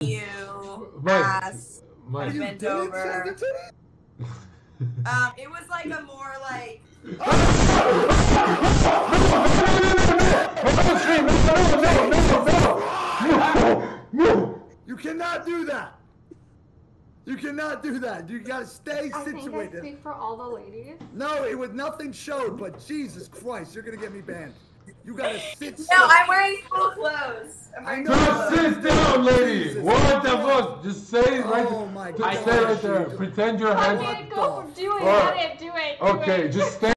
Mike. You bent over. It was like a more like. No. You cannot do that. You cannot do that. You gotta stay situated. I think I speak for all the ladies. No, it was nothing showed, but Jesus Christ, you're gonna get me banned. You gotta sit. No, I'm wearing full clothes. Just sit down, lady. Jesus. What the fuck? Just say right. Oh my God. Just say right there. Pretend you're hiding. I'm gonna go do it. Do it. Do it. Okay, just stay.